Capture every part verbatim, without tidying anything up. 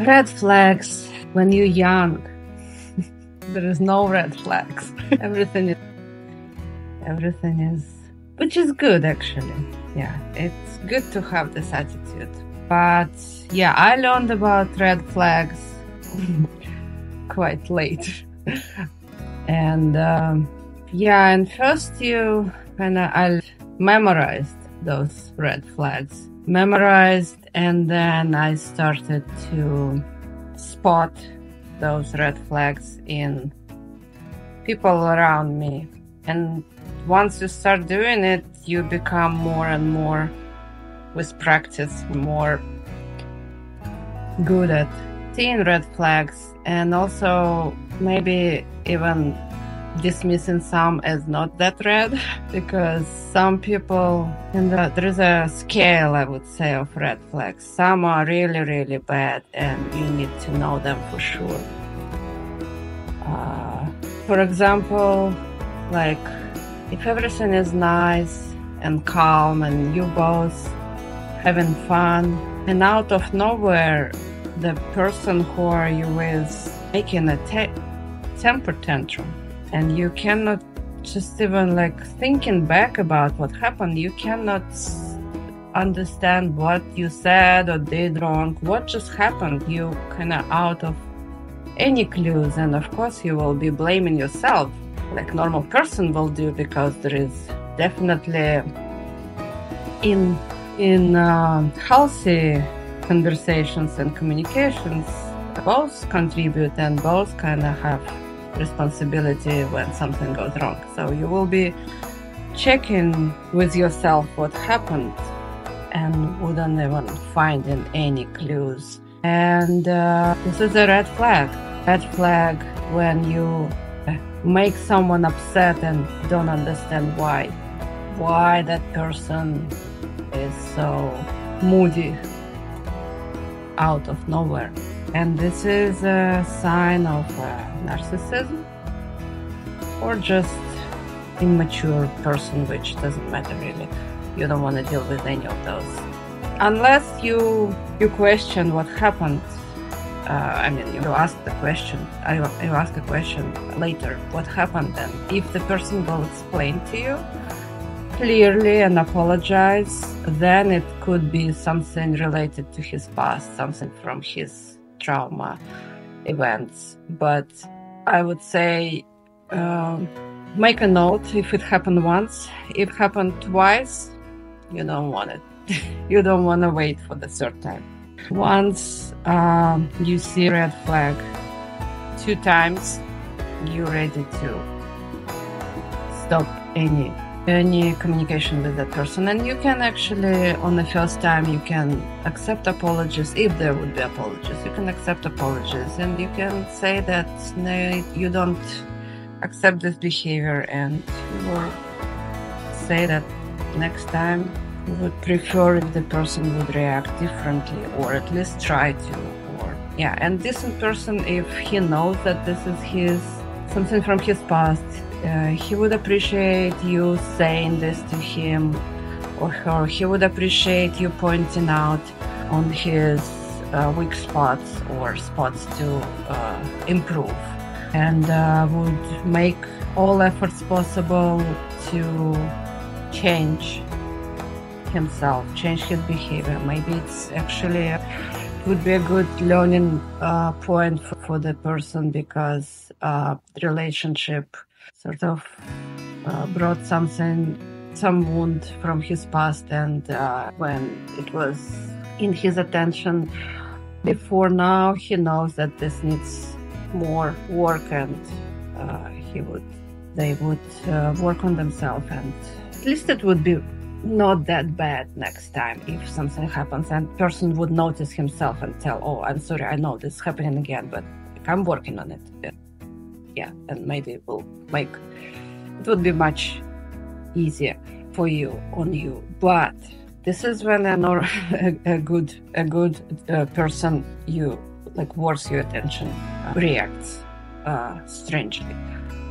Red flags when you're young. There is no red flags. Everything is, everything is, which is good actually. Yeah, it's good to have this attitude. But yeah, I learned about red flags quite late. And um, yeah, and first you kind of I memorized those red flags. Memorized, and then I started to spot those red flags in people around me. And once you start doing it, you become more and more, with practice, more good at seeing red flags, and also maybe even dismissing some as not that red, because some people, and the, there is a scale, I would say, of red flags. Some are really, really bad, and you need to know them for sure. Uh, for example, like if everything is nice and calm and you both having fun, and out of nowhere, the person who are you with making a te temper tantrum. And you cannot just even like thinking back about what happened. You cannot understand what you said or did wrong. What just happened? You kind of out of any clues. And of course you will be blaming yourself like normal person will do, because there is definitely in, in uh, healthy conversations and communications, both contribute and both kind of have responsibility when something goes wrong. So you will be checking with yourself what happened and wouldn't even find in any clues. And uh, this is a red flag. Red flag when you make someone upset and don't understand why. Why that person is so moody out of nowhere. And this is a sign of uh, narcissism or just immature person, which doesn't matter really. You don't want to deal with any of those. Unless you you question what happened. Uh, I mean, you ask the question, I, you ask a question later, what happened then? If the person will explain to you clearly and apologize, then it could be something related to his past, something from his trauma events. But I would say uh, make a note if it happened once. If it happened twice, you don't want it. You don't want to wait for the third time. Once um, you see red flag two times, you're ready to stop any any communication with that person. And you can actually, on the first time, you can accept apologies, if there would be apologies, you can accept apologies, and you can say that no, you don't accept this behavior, and you will say that next time you would prefer if the person would react differently, or at least try to, or yeah. And this person, if he knows that this is his, something from his past, Uh, he would appreciate you saying this to him or her. He would appreciate you pointing out on his uh, weak spots or spots to uh, improve, and uh, would make all efforts possible to change himself, change his behavior. Maybe it's actually would be a good learning uh, point for, for the person, because uh, the relationship sort of uh, brought something, some wound from his past, and uh, when it was in his attention before now, he knows that this needs more work, and uh, he would, they would uh, work on themselves, and at least it would be not that bad next time if something happens, and person would notice himself and tell, oh, I'm sorry, I know this is happening again, but I'm working on it. Yeah, and maybe it will make, it would be much easier for you, on you. But this is when an or, a, a good, a good uh, person you like worth your attention uh, reacts uh, strangely.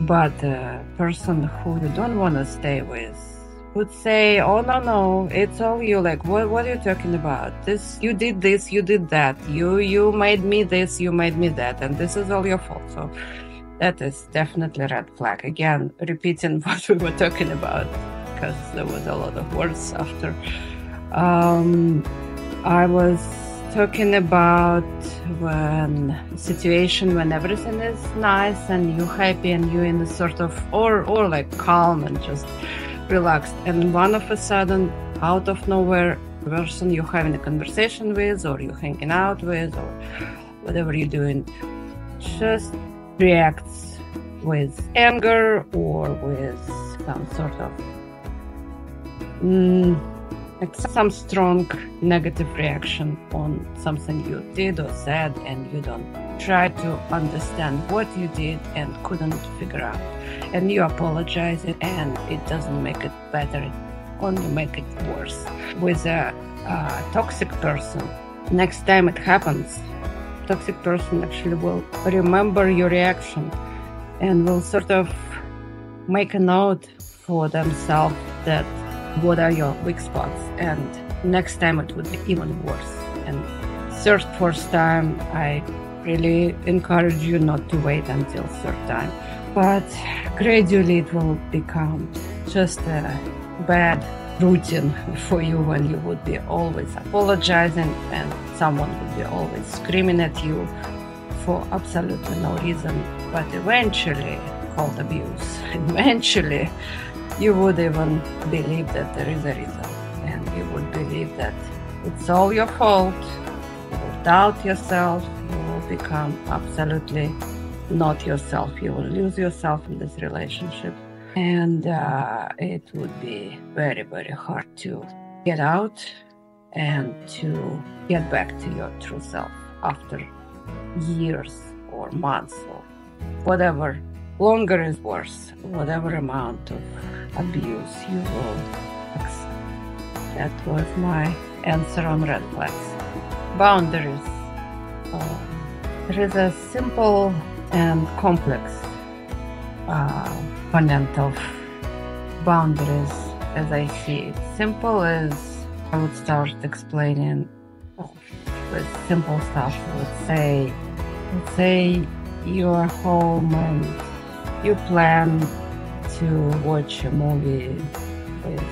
But a person who you don't want to stay with would say, oh no no, it's all you, like what what are you talking about? This, you did this, you did that, you you made me this, you made me that, and this is all your fault. So that is definitely red flag. Again, repeating what we were talking about, because there was a lot of words after. Um, I was talking about when situation when everything is nice and you're happy and you're in a sort of or or like calm and just relaxed, and one of a sudden, out of nowhere, the person you're having a conversation with or you're hanging out with or whatever you're doing just reacts with anger or with some sort of mm, like some strong negative reaction on something you did or said, and you don't try to understand what you did and couldn't figure out, and you apologize, and it doesn't make it better, it only make it worse. With a, a toxic person, next time it happens, toxic person actually will remember your reaction and will sort of make a note for themselves that what are your weak spots, and next time it would be even worse. And third, fourth time, I really encourage you not to wait until third time, but gradually it will become just a bad routine for you when you would be always apologizing and someone would be always screaming at you for absolutely no reason. But eventually, called abuse, eventually you would even believe that there is a reason, and you would believe that it's all your fault, you will doubt yourself, you will become absolutely not yourself, you will lose yourself in this relationship. And uh, it would be very, very hard to get out and to get back to your true self after years or months or whatever. Longer is worse. Whatever amount of abuse you will accept. That was my answer on red flags. Boundaries. Um, there is a simple and complex uh, component of boundaries as I see it. Simple is, I would start explaining with simple stuff. Let's say, let's say you are home and you plan to watch a movie with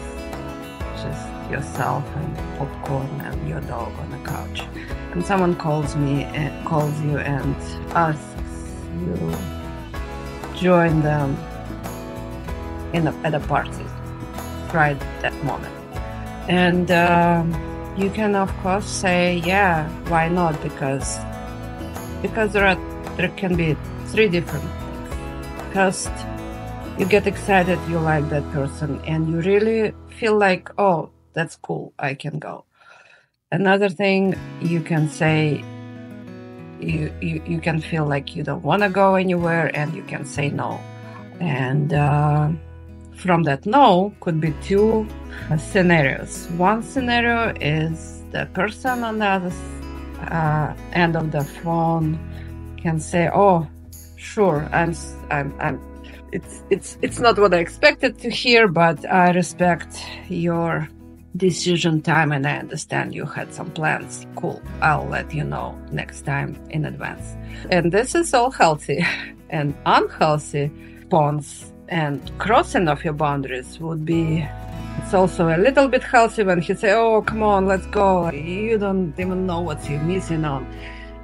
just yourself and popcorn and your dog on the couch, and someone calls me and calls you and asks you join them in a, at a party right that moment. And um, you can of course say, yeah, why not, because because there are there can be three different things. First, you get excited, you like that person, and you really feel like, oh, that's cool, I can go. Another thing, you can say, you, you, you can feel like you don't want to go anywhere, and you can say no. And uh, from that no could be two uh, scenarios. One scenario is the person on the other uh, end of the phone can say, oh, sure, I'm, I'm, I'm, it's, it's, it's not what I expected to hear, but I respect your decision time and I understand you had some plans. Cool, I'll let you know next time in advance. And this is all healthy. And unhealthy response and crossing of your boundaries would be, it's also a little bit healthy when he say, oh, come on, let's go. You don't even know what you're missing on.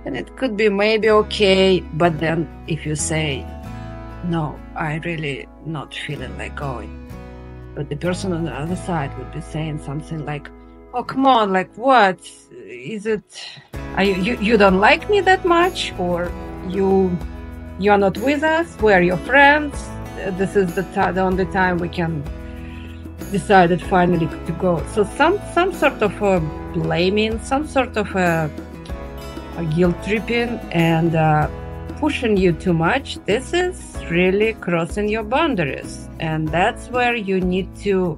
And it could be maybe okay, but then if you say, no, I really not feeling like going, but the person on the other side would be saying something like, oh, come on, like what? Is it, are you, you, you don't like me that much, or you you're not with us, we're your friends, this is the, t the only time we can decide it finally to go. So some, some sort of a blaming, some sort of a guilt tripping and uh, pushing you too much, this is really crossing your boundaries. And that's where you need to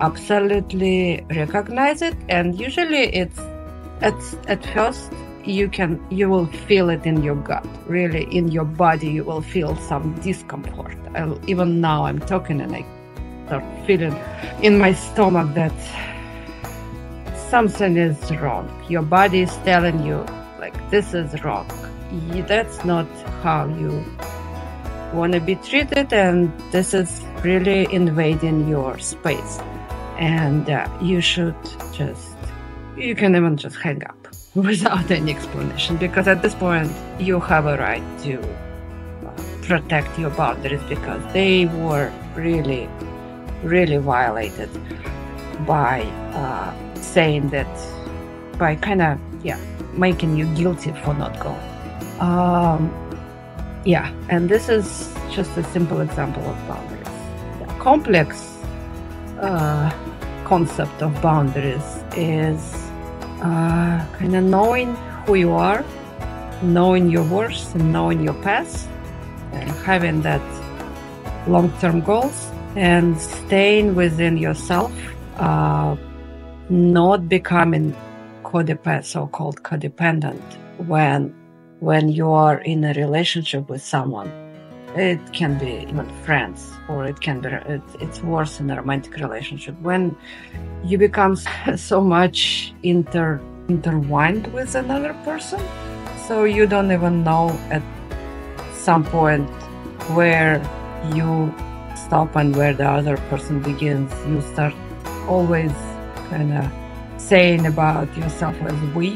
absolutely recognize it. And usually it's, it's at first you can, you will feel it in your gut, really in your body, you will feel some discomfort. I'll, even now I'm talking and I after feeling in my stomach that something is wrong. Your body is telling you, like, this is wrong. That's not how you want to be treated, and this is really invading your space. And uh, you should just, you can even just hang up without any explanation, because at this point you have a right to protect your boundaries, because they were really, really violated by uh, saying that, by kind of, yeah, making you guilty for not going. Um, yeah, and this is just a simple example of boundaries. The complex uh, concept of boundaries is Uh, kind of knowing who you are, knowing your worth, and knowing your past, and having that long-term goals, and staying within yourself, uh, not becoming codependent, so-called codependent. When when you are in a relationship with someone, it can be even friends, or it can be, it, it's worse in a romantic relationship, when you become so much inter intertwined with another person, so you don't even know at some point where you stop and where the other person begins. You start always kind of saying about yourself as we.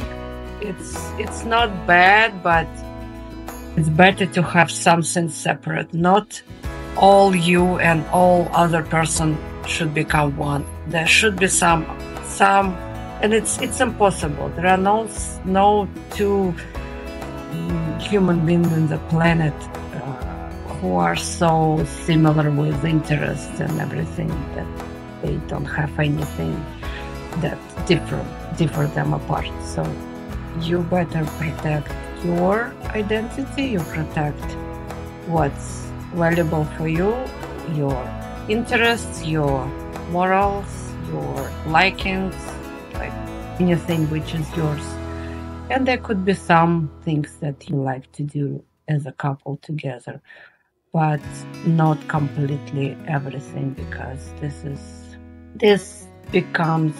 It's it's not bad, but it's better to have something separate. Not all you and all other person should become one. There should be some, some, and it's it's impossible. There are no no two human beings on the planet uh, who are so similar with interests and everything that they don't have anything that differ differ them apart. So you better protect your identity, you protect what's valuable for you, your interests, your morals, your likings, like anything which is yours. And there could be some things that you like to do as a couple together, but not completely everything, because this is, this becomes,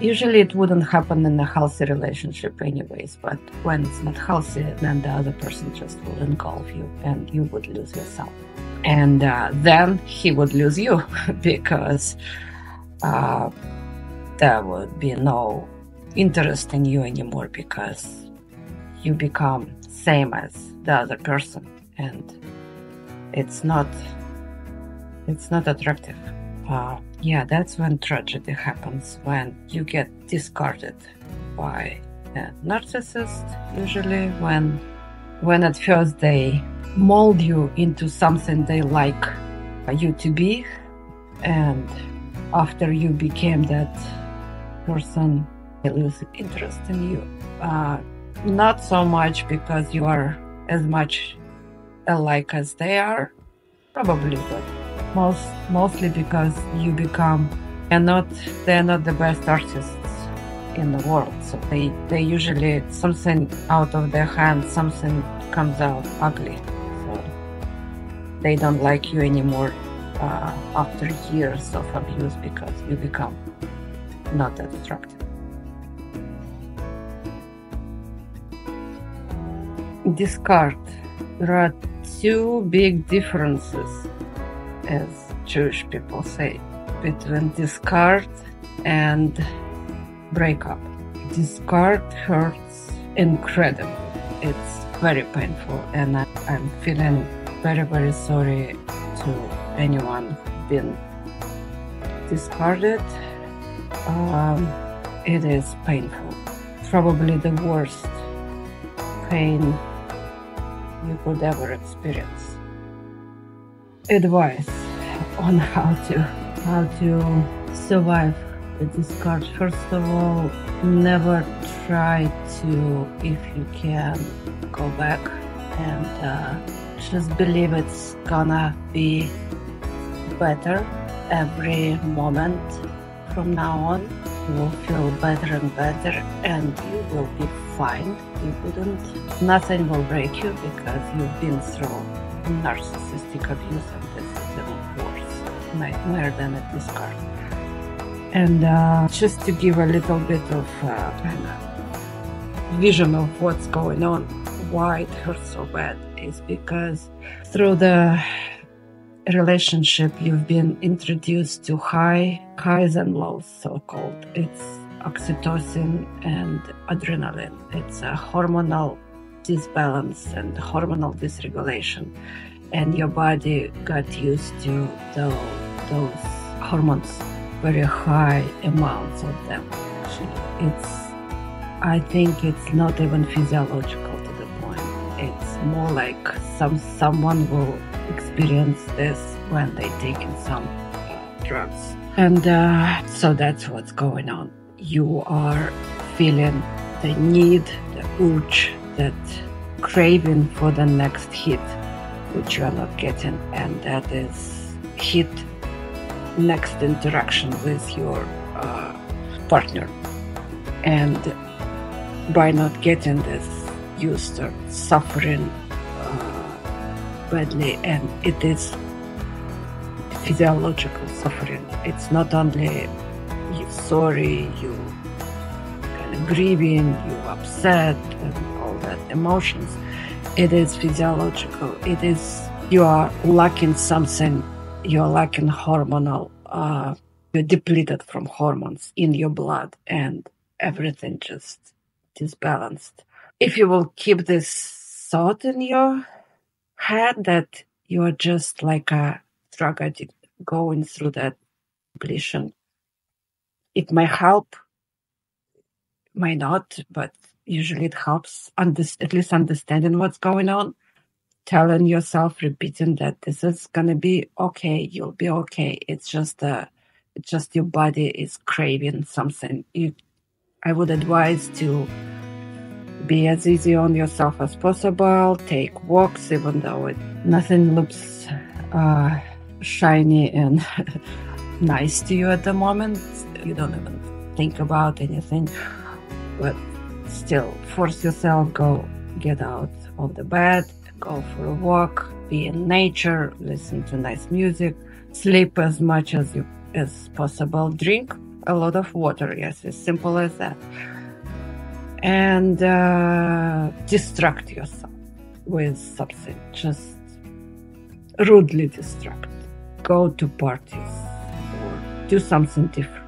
usually it wouldn't happen in a healthy relationship anyways, but when it's not healthy, then the other person just will engulf you and you would lose yourself. And uh, then he would lose you, because uh, there would be no interest in you anymore, because you become same as the other person, and it's not, it's not attractive. Uh, Yeah, that's when tragedy happens, when you get discarded by a narcissist, usually when when at first they mold you into something they like you to be, and after you became that person, they lose interest in you. Uh, not so much because you are as much alike as they are, probably, but Most, mostly because you become, and not, they're not the best artists in the world. So they, they usually, something out of their hand, something comes out ugly. So they don't like you anymore uh, after years of abuse, because you become not that attractive. Discard. There are two big differences, as Jewish people say, between discard and breakup. Discard hurts incredibly. It's very painful, and I, I'm feeling very, very sorry to anyone who's been discarded. Um, it is painful. Probably the worst pain you could ever experience. Advice on how to how to survive the discard. First of all, never try to, if you can, go back, and uh, just believe it's gonna be better every moment. From now on, you will feel better and better, and you will be fine. You wouldn't, nothing will break you, because you've been through narcissistic abuse, and this is even worse. might wear them at this card. And uh, just to give a little bit of uh, vision of what's going on, why it hurts so bad is because through the relationship you've been introduced to high highs and lows, so-called. It's oxytocin and adrenaline. It's a hormonal disbalance and hormonal dysregulation, and your body got used to those, those hormones, very high amounts of them. It's, I think it's not even physiological to the point. It's more like some someone will experience this when they take in some drugs. And uh, so that's what's going on. You are feeling the need, the urge, that craving for the next hit, which you are not getting, and that is hit next interaction with your uh, partner. And by not getting this, you start suffering uh, badly, and it is physiological suffering. It's not only you're sorry, you kind of grieving, you're upset, and all that emotions. It is physiological. It is, you are lacking something. You're lacking hormonal. Uh, you're depleted from hormones in your blood, and everything just disbalanced. If you will keep this thought in your head that you are just like a drug addict going through that depletion, it may help, may not, but usually it helps, at least understanding what's going on, telling yourself, repeating that this is going to be okay, you'll be okay. It's just uh, just your body is craving something. You, I would advise to be as easy on yourself as possible, take walks, even though it, nothing looks uh, shiny and nice to you at the moment. You don't even think about anything, but still force yourself, go get out of the bed, go for a walk, be in nature, listen to nice music, sleep as much as you as possible, drink a lot of water, yes, as simple as that, and uh, distract yourself with something, just rudely distract, go to parties or do something different.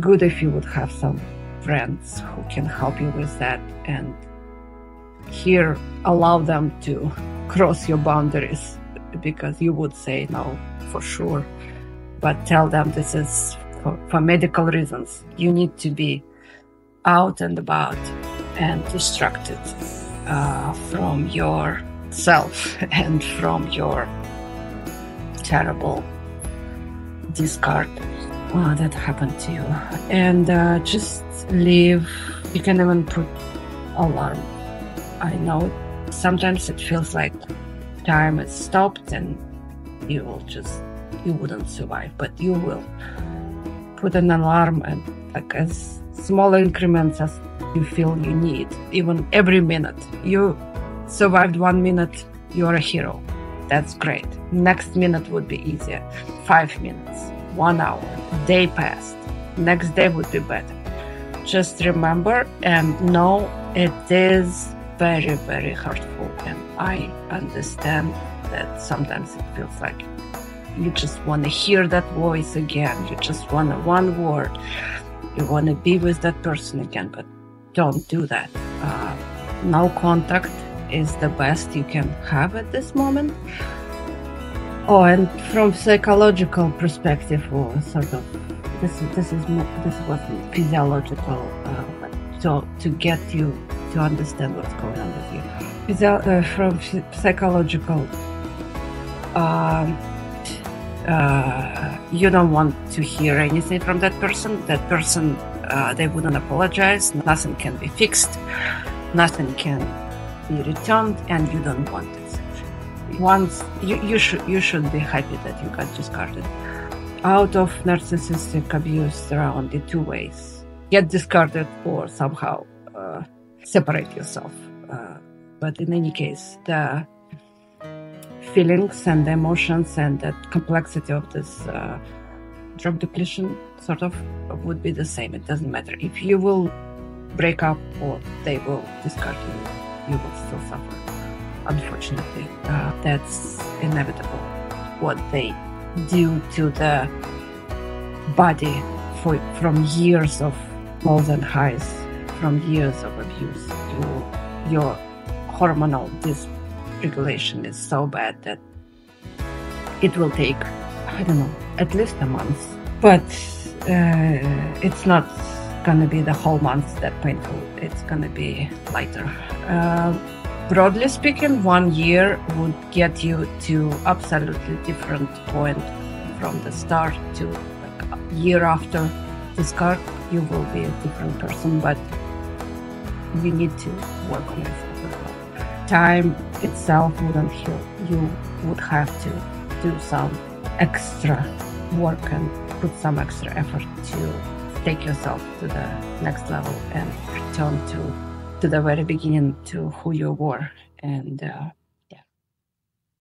Good if you would have some friends who can help you with that, and here allow them to cross your boundaries, because you would say no for sure, but tell them this is for, for medical reasons. You need to be out and about and distracted uh, from yourself and from your terrible discard oh, that happened to you. And uh, just leave. You can even put alarm. I know sometimes it feels like time is stopped and you will just, you wouldn't survive, but you will put an alarm, and like as small increments as you feel you need, even every minute. You survived one minute, you're a hero. That's great. Next minute would be easier. Five minutes, one hour, a day passed. Next day would be better. Just remember and know it is very, very hurtful, and I understand that sometimes it feels like you just want to hear that voice again, you just want one word, you want to be with that person again, but don't do that. Uh, no contact is the best you can have at this moment. Oh, and from psychological perspective, or sort of, this is this is more, this was physiological, uh, so to get you to understand what's going on with you. Physio uh, from psychological, uh, uh, you don't want to hear anything from that person. That person, uh, they wouldn't apologize. Nothing can be fixed. Nothing can be returned, and you don't want it. Once you, you should you should be happy that you got discarded. Out of narcissistic abuse around the two ways: get discarded or somehow uh, separate yourself. Uh, but in any case, the feelings and emotions and the complexity of this uh, drug depletion sort of would be the same. It doesn't matter. If you will break up or they will discard you, you will still suffer. Unfortunately, uh, that's inevitable. What they do to the body for, from years of lows and highs, from years of abuse, to your hormonal dysregulation is so bad that it will take, I don't know, at least a month. But uh, it's not going to be the whole month that painful. It's going to be lighter. Uh, Broadly speaking, one year would get you to absolutely different point from the start to like a year after discard. You will be a different person, but you need to work on it. Time itself wouldn't heal. You would have to do some extra work and put some extra effort to take yourself to the next level and return to to the very beginning to who you were and uh